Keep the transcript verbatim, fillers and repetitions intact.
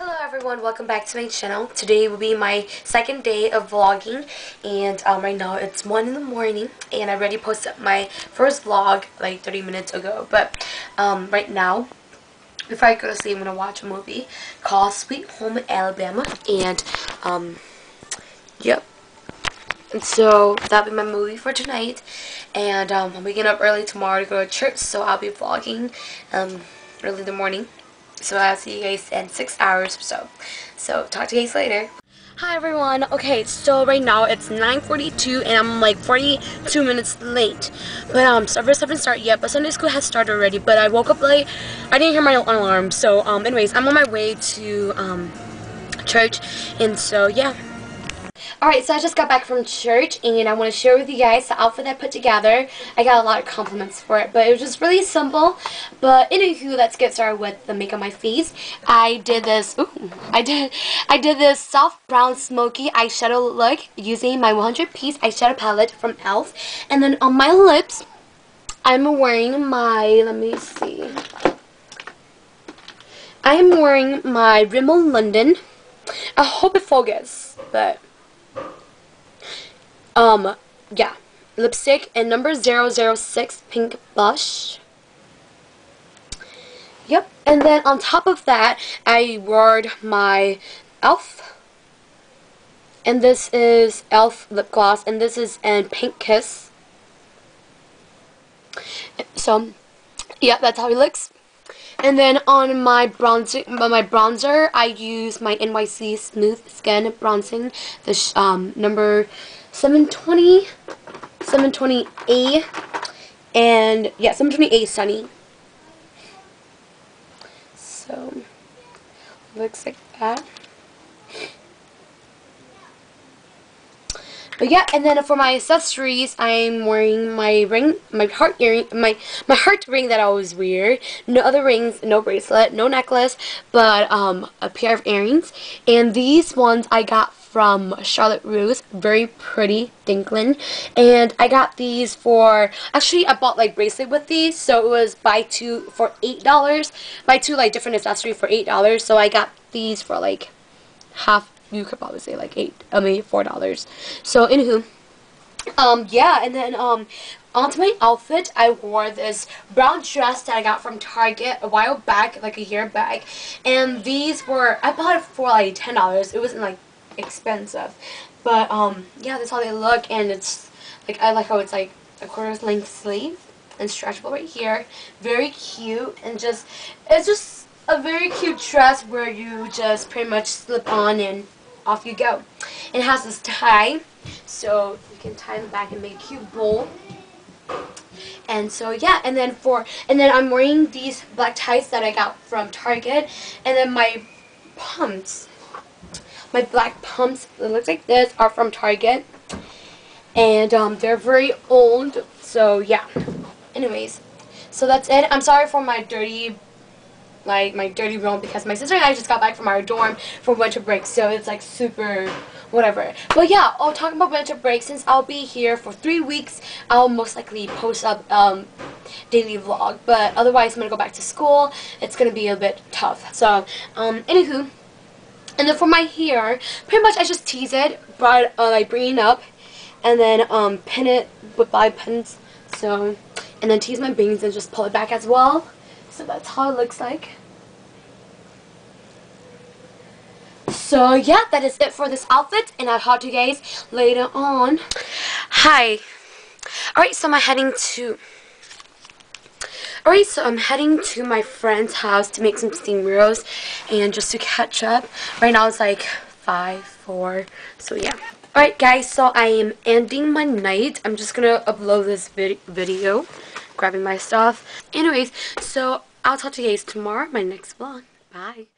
Hello everyone, welcome back to my channel. Today will be my second day of vlogging, and um, right now it's one in the morning and I already posted my first vlog like thirty minutes ago. But um, right now, before I go to sleep, I'm going to watch a movie called Sweet Home Alabama, and um, yep. And so that'll be my movie for tonight, and um, I'm waking up early tomorrow to go to church, so I'll be vlogging um, early in the morning. So I'll see you guys in six hours or so. So talk to you guys later. Hi everyone. Okay, so right now it's nine forty-two and I'm like forty-two minutes late. But um, service haven't started yet, but Sunday school has started already. But I woke up late. I didn't hear my alarm. So um, anyways, I'm on my way to um, church, and so yeah. Alright, so I just got back from church, and I want to share with you guys the outfit I put together. I got a lot of compliments for it, but it was just really simple. But anywho, let's get started with the make on my face. I did this, ooh, I did, I did this soft brown smoky eyeshadow look using my one hundred piece eyeshadow palette from e l f. And then on my lips, I'm wearing my, let me see, I'm wearing my Rimmel London. I hope it focuses, but... Um, yeah, lipstick and number zero zero six pink blush. Yep, and then on top of that, I wore my e l f. And this is e l f lip gloss, and this is in Pink Kiss. So, yeah, that's how it looks. And then on my bronzer, my bronzer, I use my N Y C Smooth Skin Bronzing, the um, number seven twenty, seven twenty A, and yeah, seven twenty A Sunny. So, looks like that. But yeah, and then for my accessories, I'm wearing my ring, my heart earring, my my heart ring that I always wear. No other rings, no bracelet, no necklace, but um, a pair of earrings. And these ones I got from Charlotte Russe, very pretty Dinklin. And I got these for, actually I bought like bracelet with these, so it was buy two for eight dollars. Buy two like different accessory for eight dollars. So I got these for like half. You could probably say like eight, I mean four dollars. So anywho, um, yeah, and then um, onto my outfit, I wore this brown dress that I got from Target a while back, like a year back, and these were, I bought it for like ten dollars. It wasn't like expensive, but um, yeah, that's how they look, and it's like I like how it's like a quarter length sleeve and stretchable right here, very cute, and just it's just a very cute dress where you just pretty much slip on and off you go. It has this tie, so you can tie them back and make a cute bowl. And so yeah, and then for and then I'm wearing these black ties that I got from Target, and then my pumps, my black pumps that look like this are from Target, and um, they're very old. So yeah. Anyways, so that's it. I'm sorry for my dirty. Like my dirty room, because my sister and I just got back from our dorm for winter break, so it's like super whatever. But yeah, I'll talk about winter break. Since I'll be here for three weeks, I'll most likely post up um, daily vlog. But otherwise, I'm gonna go back to school. It's gonna be a bit tough. So um, anywho, and then for my hair, pretty much I just tease it, brought uh, like bring it up, and then um, pin it with bobby pins. So and then tease my bangs and just pull it back as well. So that's how it looks like. So yeah, that is it for this outfit, and I'll talk to you guys later on. Hi. Alright, so I'm heading to Alright, so I'm heading to my friend's house to make some steamed rolls and just to catch up. Right now it's like five, four, so yeah. Alright guys, so I am ending my night. I'm just gonna upload this vid video. Grabbing my stuff. Anyways, so I'll talk to you guys tomorrow, my next vlog. Bye.